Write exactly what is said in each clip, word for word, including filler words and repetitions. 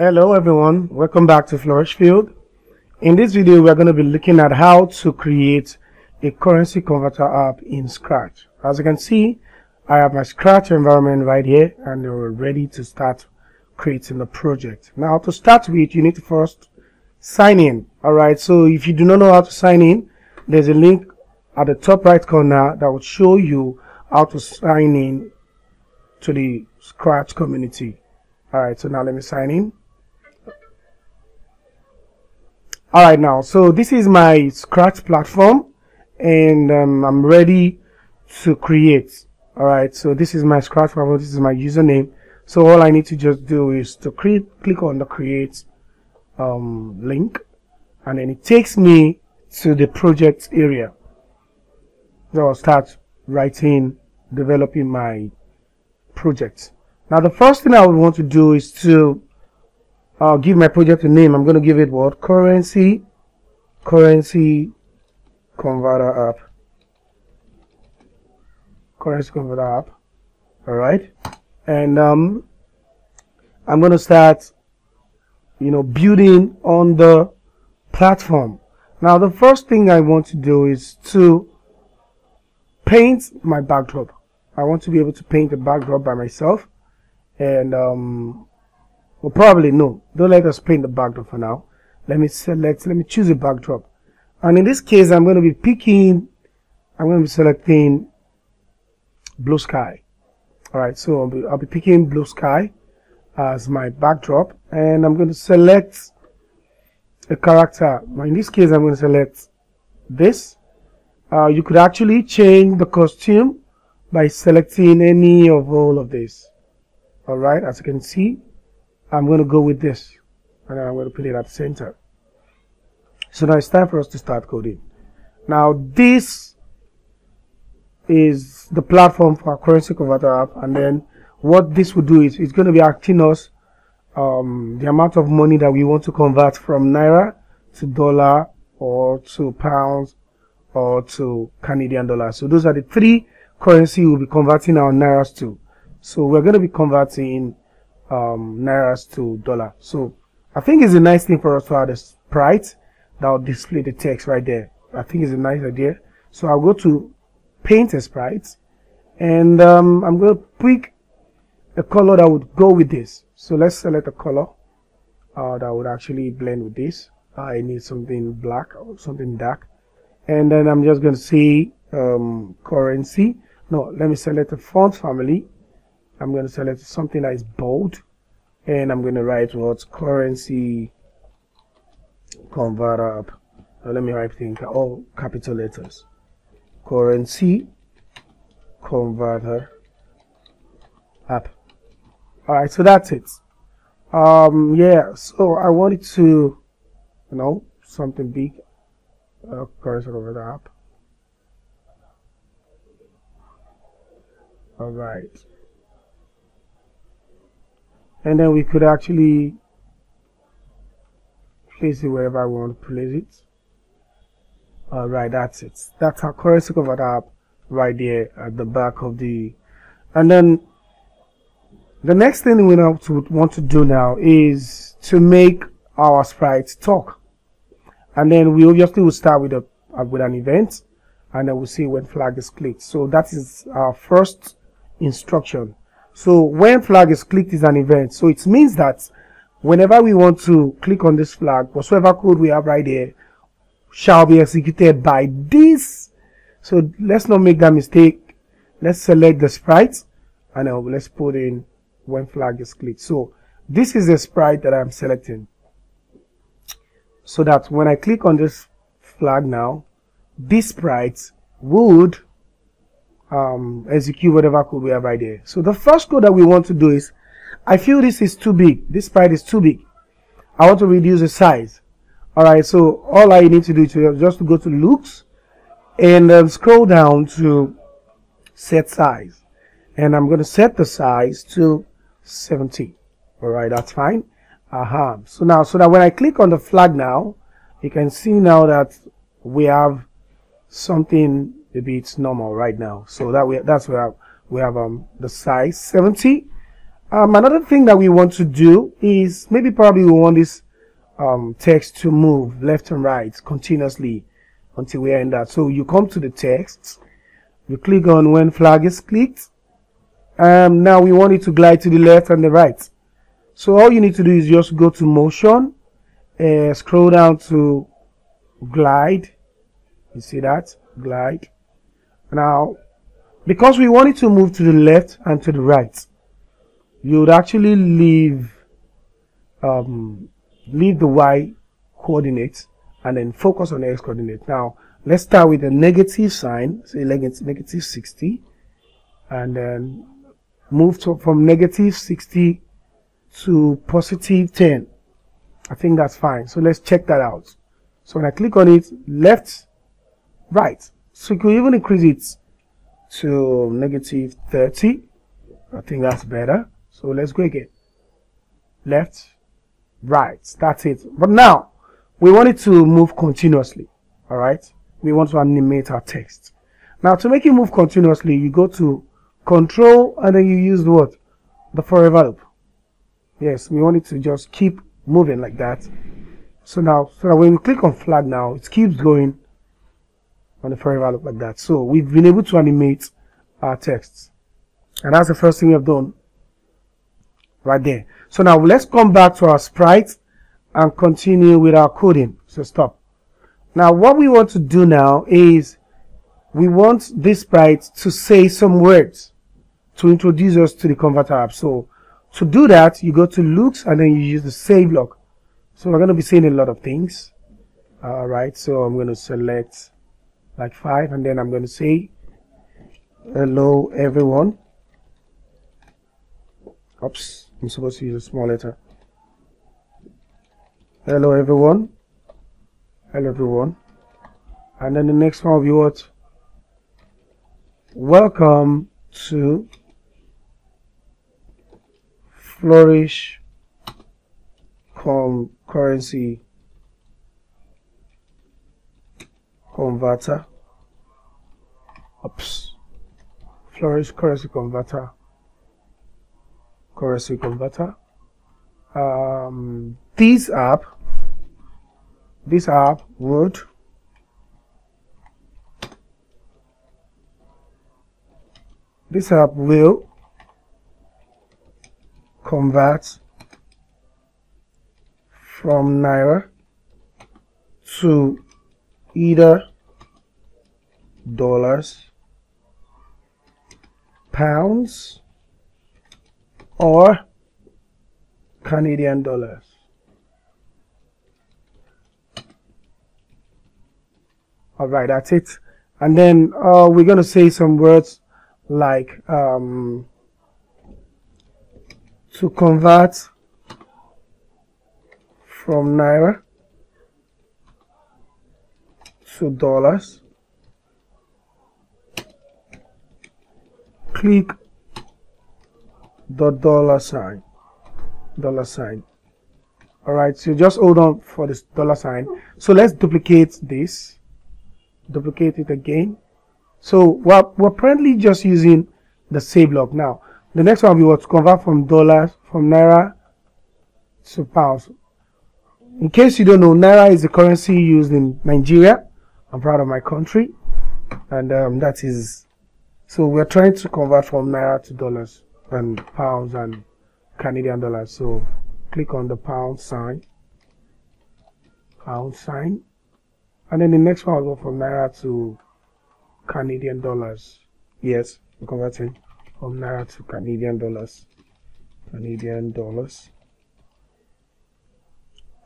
Hello everyone, welcome back to Flourish Field. In this video we are going to be looking at how to create a currency converter app in Scratch. As you can see, I have my Scratch environment right here and we're ready to start creating the project. Now to start with, you need to first sign in. Alright, so if you do not know how to sign in, there's a link at the top right corner that will show you how to sign in to the Scratch community. Alright, so now let me sign in. Alright, now, so this is my Scratch platform and um, I'm ready to create. Alright, so this is my Scratch platform, this is my username. So all I need to just do is to create, click on the create um, link, and then it takes me to the project area. So I'll start writing, developing my project. Now the first thing I would want to do is to uh, give my project a name. I'm going to give it what? Currency, currency converter app. Currency converter app. Alright. And um, I'm going to start, you know, building on the platform. Now the first thing I want to do is to paint my backdrop. I want to be able to paint the backdrop by myself. And um well probably no don't let us paint the backdrop for now. Let me select, let me choose a backdrop, and in this case I'm going to be picking I'm going to be selecting blue sky. Alright, so I'll be, I'll be picking blue sky as my backdrop, and I'm going to select a character. In this case I'm going to select this. Uh, you could actually change the costume by selecting any of all of this. Alright, as you can see, I'm going to go with this, and then I'm going to put it at the center. So now it's time for us to start coding. Now this is the platform for our currency converter app, and then what this will do is it's going to be asking us um, the amount of money that we want to convert from Naira to dollar or to pounds or to Canadian dollars. So those are the three currency we'll be converting our Nairas to. So we're going to be converting um, Nairas to dollar. So I think it's a nice thing for us to add a sprite that will display the text right there. I think it's a nice idea. So I'll go to paint a sprite, and um, I'm going to pick a color that would go with this. So let's select a color uh, that would actually blend with this. I need something black or something dark. And then I'm just going to say um, currency. No, let me select a font family. I'm going to select something that is bold, and I'm going to write what's currency converter app. Now let me write it in all capital letters. Currency converter app. Alright, so that's it. Um, yeah, so I wanted to, you know, something big. Uh, currency converter app. Alright. And then we could actually place it wherever I want to place it. Alright, that's it. That's our currency converter app right there at the back of the. And then the next thing we now to want to do now is to make our sprites talk. And then we obviously will start with a uh, with an event, and then we'll see when flag is clicked. So that is our first instruction. So when flag is clicked is an event. So it means that whenever we want to click on this flag, whatsoever code we have right here shall be executed by this. So let's not make that mistake. Let's select the sprite, and now let's put in when flag is clicked. So this is the sprite that I'm selecting, so that when I click on this flag now, this sprite would um execute whatever code we have right there. So the first code that we want to do is, I feel this is too big, this sprite is too big, I want to reduce the size. Alright, so all I need to do is just to go to loops and um, scroll down to set size, and I'm going to set the size to seventy. Alright, that's fine. Aha, uh-huh. So now, so that when I click on the flag now, you can see now that we have something maybe it's normal right now. So that we that's where we have um the size seventy, Um, another thing that we want to do is maybe probably we want this um, text to move left and right continuously until we are in that. So you come to the text, you click on when flag is clicked. Um, now we want it to glide to the left and the right. So all you need to do is just go to motion, uh, scroll down to glide. You see that? Glide. Now, because we want it to move to the left and to the right, you would actually leave um, leave the y coordinate and then focus on the x coordinate. Now, let's start with a negative sign, say negative sixty, and then move to, from negative sixty to positive ten. I think that's fine. So let's check that out. So when I click on it, left, right. So you can even increase it to negative thirty. I think that's better. So let's go again. Left, right. That's it. But now we want it to move continuously. All right. We want to animate our text. Now to make it move continuously, you go to Control and then you use what? The forever loop. Yes, we want it to just keep moving like that. So now, so when we click on flag now, it keeps going on the forever loop like that. So we've been able to animate our texts. And that's the first thing we have done right there. So now let's come back to our sprite and continue with our coding. So stop. Now what we want to do now is we want this sprite to say some words to introduce us to the converter app. So to do that, you go to looks and then you use the save block. So we're going to be saying a lot of things. All right. So I'm going to select like five and then I'm going to say hello everyone. Oops, I'm supposed to use a small letter. Hello everyone. Hello everyone. And then the next one will be what? Welcome to Flourish Currency Converter. Oops. Flourish Currency Converter. Currency Converter. Um, this app, this app would this app will convert from Naira to either dollars, pounds, or Canadian dollars. All right, that's it. And then uh, we're going to say some words like um, to convert from Naira to dollars. Click the dollar sign, dollar sign. All right, so just hold on for this dollar sign. So let's duplicate this, duplicate it again. So we're, we're currently just using the save block. Now the next one we want to convert from dollars, from Naira to pounds. In case you don't know, Naira is the currency used in Nigeria. I'm proud of my country, and um, that is, so we're trying to convert from Naira to dollars and pounds and Canadian dollars. So click on the pound sign, pound sign, and then the next one will go from Naira to Canadian dollars. Yes, we're converting from Naira to Canadian dollars. Canadian dollars.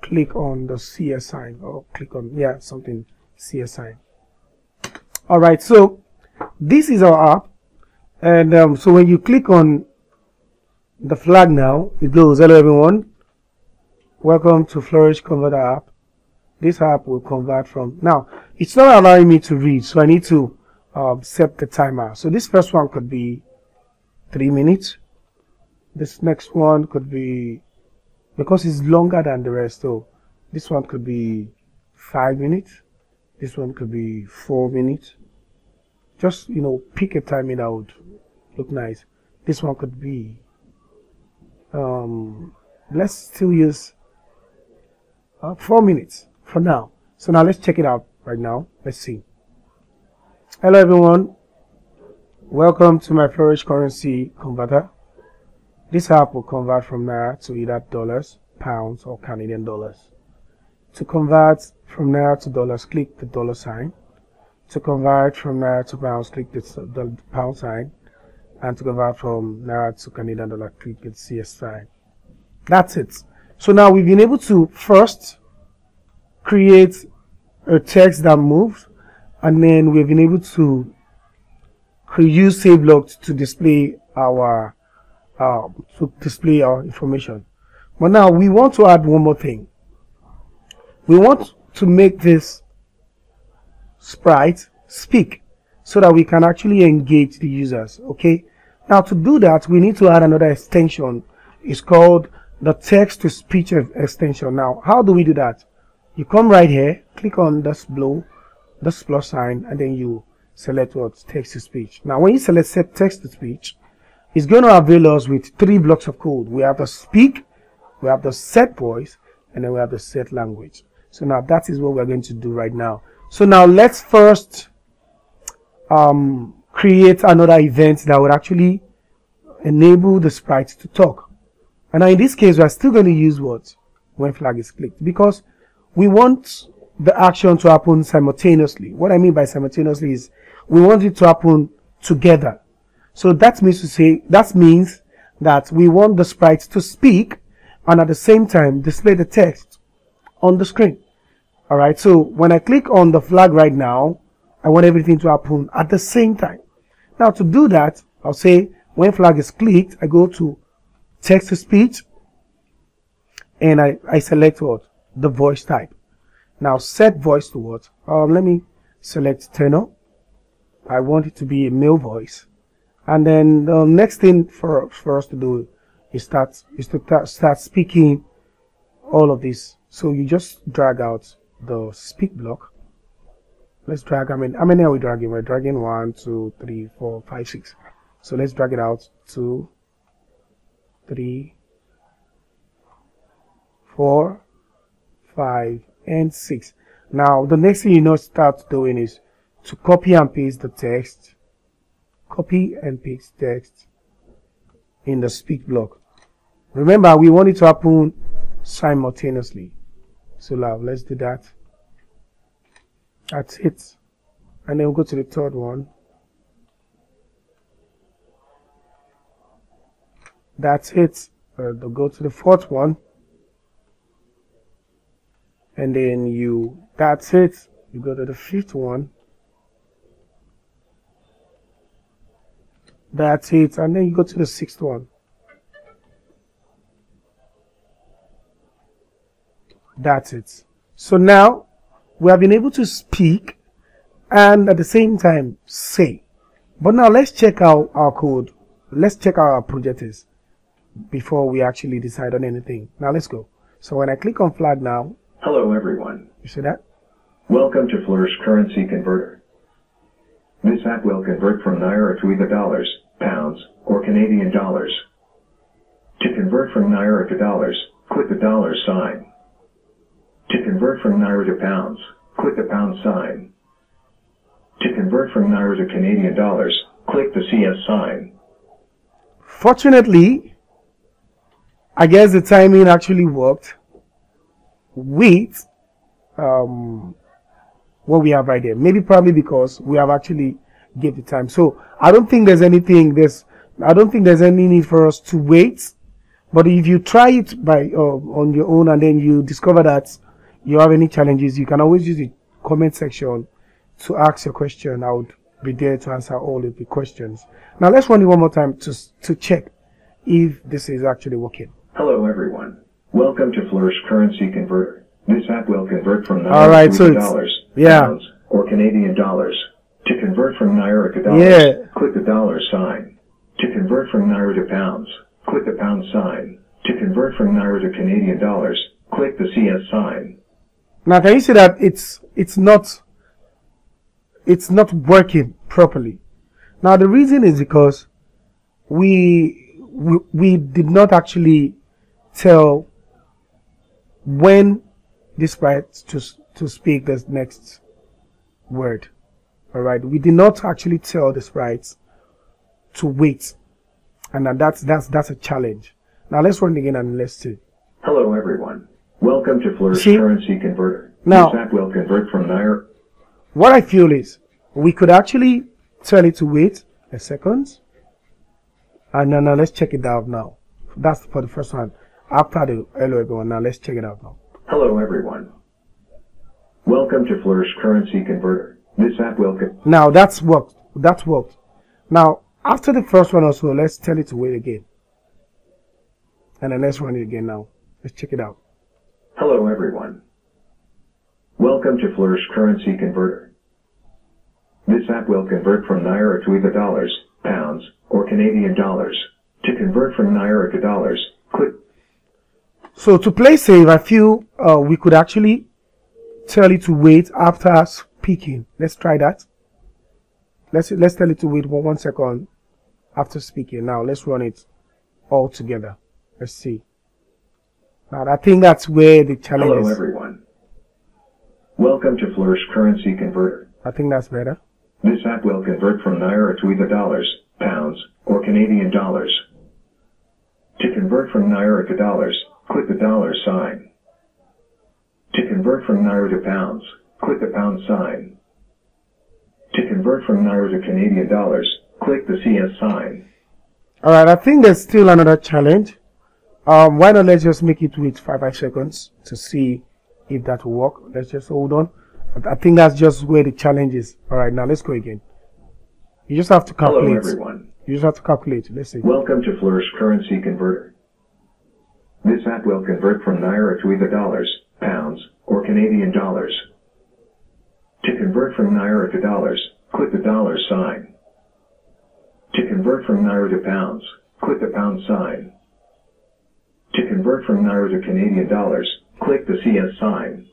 Click on the C S sign, or click on, yeah, something C S sign. All right, so this is our app, and um, so when you click on the flag now, it goes hello everyone, welcome to Flourish Converter app. This app will convert from. Now it's not allowing me to read, so I need to um, set the timer. So this first one could be three minutes, this next one could be, because it's longer than the rest, so this one could be five minutes, this one could be four minutes. Just, you know, pick a timing that would look nice. This one could be um, let's still use uh, four minutes for now. So now let's check it out right now. Let's see. Hello everyone, welcome to my Flourish currency converter. This app will convert from Naira to either dollars, pounds or Canadian dollars. To convert from Naira to dollars, click the dollar sign. To convert from Naira to pounds, click the pound sign. And to convert from Naira to Canadian dollar, click the C S sign. That's it. So now we've been able to first create a text that moves, and then we've been able to use save logs to display our uh, to display our information. But now we want to add one more thing. We want to make this sprite speak so that we can actually engage the users. Okay. Now to do that, we need to add another extension. It's called the text to speech extension. Now, how do we do that? You come right here, click on this blue, this plus sign, and then you select what? Text to speech. Now, when you select set text to speech, it's going to avail us with three blocks of code. We have the speak, we have the set voice, and then we have the set language. So now that is what we're going to do right now. So now let's first um, create another event that would actually enable the sprite to talk. And now in this case, we're still going to use what? When flag is clicked, because we want the action to happen simultaneously. What I mean by simultaneously is we want it to happen together. So that means to say, that means that we want the sprite to speak and at the same time display the text on the screen. All right. So when I click on the flag right now, I want everything to happen at the same time. Now to do that, I'll say when flag is clicked, I go to text to speech and I, I select what? The voice type. Now set voice to what? Um, let me select tenor. I want it to be a male voice. And then the next thing for, for us to do is start is to start speaking all of this. So you just drag out the speak block. Let's drag. I mean, how many are we dragging? We're dragging one, two, three, four, five, six. So let's drag it out. Two, three, four, five, and six. Now the next thing you know start doing is to copy and paste the text. Copy and paste text in the speak block. Remember, we want it to happen simultaneously. So now let's do that. That's it. And then we'll go to the third one. That's it. Uh, they'll go to the fourth one. And then you, that's it. You go to the fifth one. That's it. And then you go to the sixth one. That's it. So now we have been able to speak and at the same time say. But now let's check out our code. Let's check out our project is before we actually decide on anything. Now let's go. So when I click on flag now. Hello everyone. You see that? Welcome to Flourish Currency Converter. This app will convert from Naira to either dollars, pounds, or Canadian dollars. To convert from Naira to dollars, click the dollar sign. To convert from Naira to pounds, click the pound sign. To convert from Naira to Canadian dollars, click the C S sign. Fortunately, I guess the timing actually worked with um, what we have right there. Maybe probably because we have actually gave the time. So I don't think there's anything, there's, I don't think there's any need for us to wait. But if you try it by uh, on your own and then you discover that you have any challenges, you can always use the comment section to ask your question. I would be there to answer all of the questions. Now let's run it one more time to, to check if this is actually working. Hello everyone. Welcome to Flourish Currency Converter. This app will convert from Naira all right, to so dollars, yeah. pounds, or Canadian dollars. To convert from Naira to dollars, yeah. click the dollar sign. To convert from Naira to pounds, click the pound sign. To convert from Naira to Canadian dollars, click the C S sign. Now can you see that it's it's not it's not working properly? Now the reason is because we we, we did not actually tell when this right to, to speak this next word. Alright, we did not actually tell the sprites to wait, and that's that's that's a challenge. Now let's run again and let's see. Hello everyone, welcome to Flourish see? Currency Converter. Now, this app will convert from Naira. What I feel is we could actually tell it to wait a second, and then now let's check it out now. That's for the first one. After the hello everyone, now let's check it out now. Hello everyone, welcome to Flourish Currency Converter. This app will get. Now that's worked. That's worked. Now after the first one also, let's tell it to wait again, and then let's run it again now. Let's check it out. Hello everyone, welcome to Flourish Currency Converter. This app will convert from Naira to either dollars, pounds, or Canadian dollars. To convert from Naira to dollars, click. So to play save, I feel uh, we could actually tell it to wait after speaking. Let's try that. Let's let's tell it to wait for one second after speaking. Now let's run it all together. Let's see. Now I think that's where the challenge is. Hello everyone, welcome to Flourish Currency Converter. I think that's better. This app will convert from Naira to either dollars, pounds, or Canadian dollars. To convert from Naira to dollars, click the dollar sign. To convert from Naira to pounds, click the pound sign. To convert from Naira to Canadian dollars, click the C S sign. Alright, I think there's still another challenge. Um, why not let's just make it wait five seconds to see if that will work. Let's just hold on. I think that's just where the challenge is. Alright, now let's go again. You just have to calculate. Hello everyone. You just have to calculate. Let's see. Welcome to Flourish Currency Converter. This app will convert from Naira to either dollars, pounds, or Canadian dollars. To convert from Naira to dollars, click the dollar sign. To convert from Naira to pounds, click the pound sign. To convert from Naira to Canadian dollars, click the C S sign.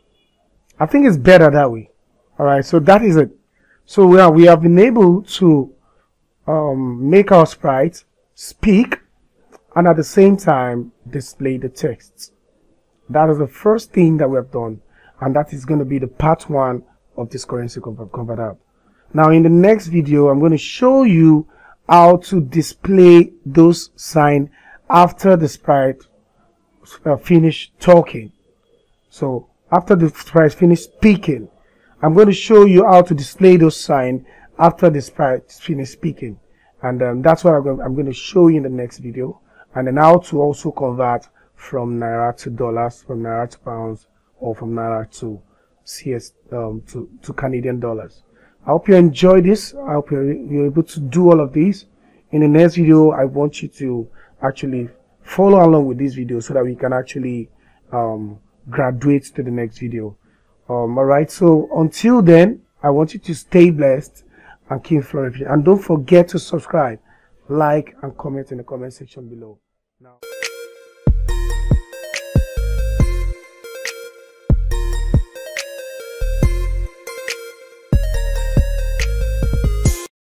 I think it's better that way. Alright, so that is it. So we, are, we have been able to um, make our sprite speak and at the same time display the text. That is the first thing that we have done, and that is going to be the part one of this currency converter. Now in the next video, I'm going to show you how to display those signs after the sprite uh, finish talking. So after the sprite finish speaking, I'm going to show you how to display those signs after the sprite finish speaking, and um, that's what I'm going, I'm going to show you in the next video, and then how to also convert from Naira to dollars, from Naira to pounds, or from Naira to C S um, to, to Canadian dollars. I hope you enjoy this. I hope you're, you're able to do all of these. In the next video, I want you to actually follow along with this video so that we can actually um, graduate to the next video. Um, alright, so until then, I want you to stay blessed and keep flourishing. And don't forget to subscribe, like, and comment in the comment section below. Now.